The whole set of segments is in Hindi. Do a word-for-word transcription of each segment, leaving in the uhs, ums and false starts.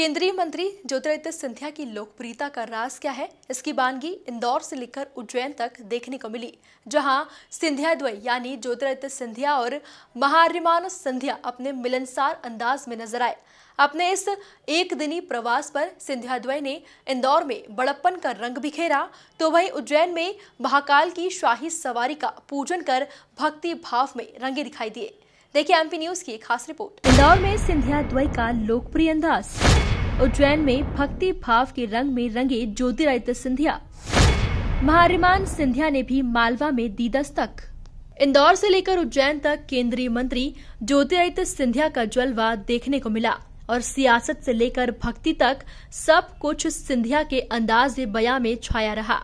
केंद्रीय मंत्री ज्योतिरादित्य सिंधिया की लोकप्रियता का राज क्या है, इसकी बानगी इंदौर से लेकर उज्जैन तक देखने को मिली, जहां सिंधिया द्वय यानी ज्योतिरादित्य सिंधिया और महार्यमान सिंधिया अपने मिलनसार अंदाज में नजर आए। अपने इस एक दिनी प्रवास पर सिंधिया द्वय ने इंदौर में बड़प्पन का रंग बिखेरा तो वहीं उज्जैन में महाकाल की शाही सवारी का पूजन कर भक्ति भाव में रंगे दिखाई दिए। देखिए एमपी न्यूज की एक खास रिपोर्ट। इंदौर में सिंधिया द्वय का लोकप्रिय अंदाज, उज्जैन में भक्ति भाव के रंग में रंगे ज्योतिरादित्य सिंधिया, महार्यमान सिंधिया ने भी मालवा में दी दस्तक। इंदौर से लेकर उज्जैन तक केंद्रीय मंत्री ज्योतिरादित्य सिंधिया का जलवा देखने को मिला और सियासत से लेकर भक्ति तक सब कुछ सिंधिया के अंदाज बयां में छाया रहा।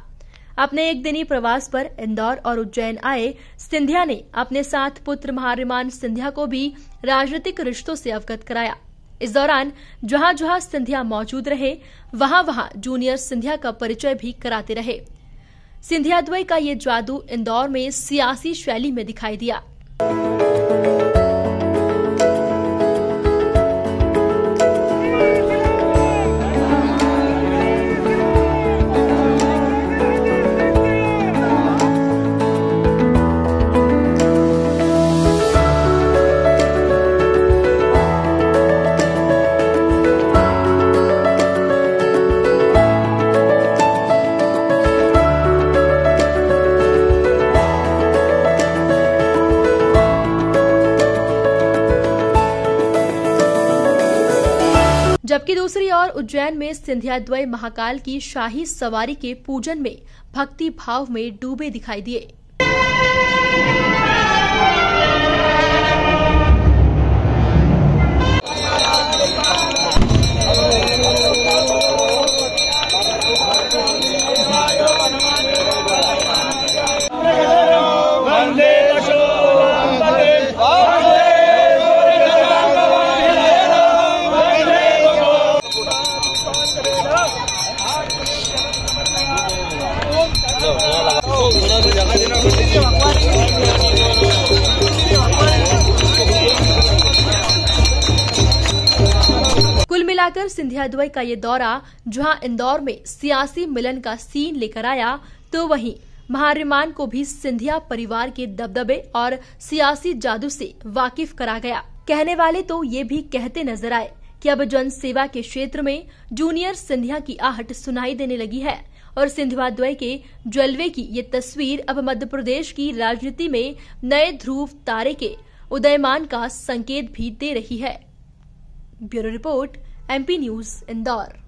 अपने एक दिनी प्रवास पर इंदौर और उज्जैन आए सिंधिया ने अपने साथ पुत्र महार्यमान सिंधिया को भी राजनीतिक रिश्तों से अवगत कराया। इस दौरान जहां जहां सिंधिया मौजूद रहे वहां वहां जूनियर सिंधिया का परिचय भी कराते रहे। सिंधिया द्वय का ये जादू इंदौर में सियासी शैली में दिखाई दिया। जबकि दूसरी ओर उज्जैन में सिंधिया द्वय महाकाल की शाही सवारी के पूजन में भक्ति भाव में डूबे दिखाई दिए। कुल मिलाकर सिंधिया द्वय का ये दौरा जहां इंदौर में सियासी मिलन का सीन लेकर आया तो वहीं महार्यमान को भी सिंधिया परिवार के दबदबे और सियासी जादू से वाकिफ करा गया। कहने वाले तो ये भी कहते नजर आए कि अब जन सेवा के क्षेत्र में जूनियर सिंधिया की आहट सुनाई देने लगी है और सिंधिया द्वय के जलवे की ये तस्वीर अब मध्य प्रदेश की राजनीति में नए ध्रुव तारे के उदयमान का संकेत भी दे रही है। Bureau report MP news Indore.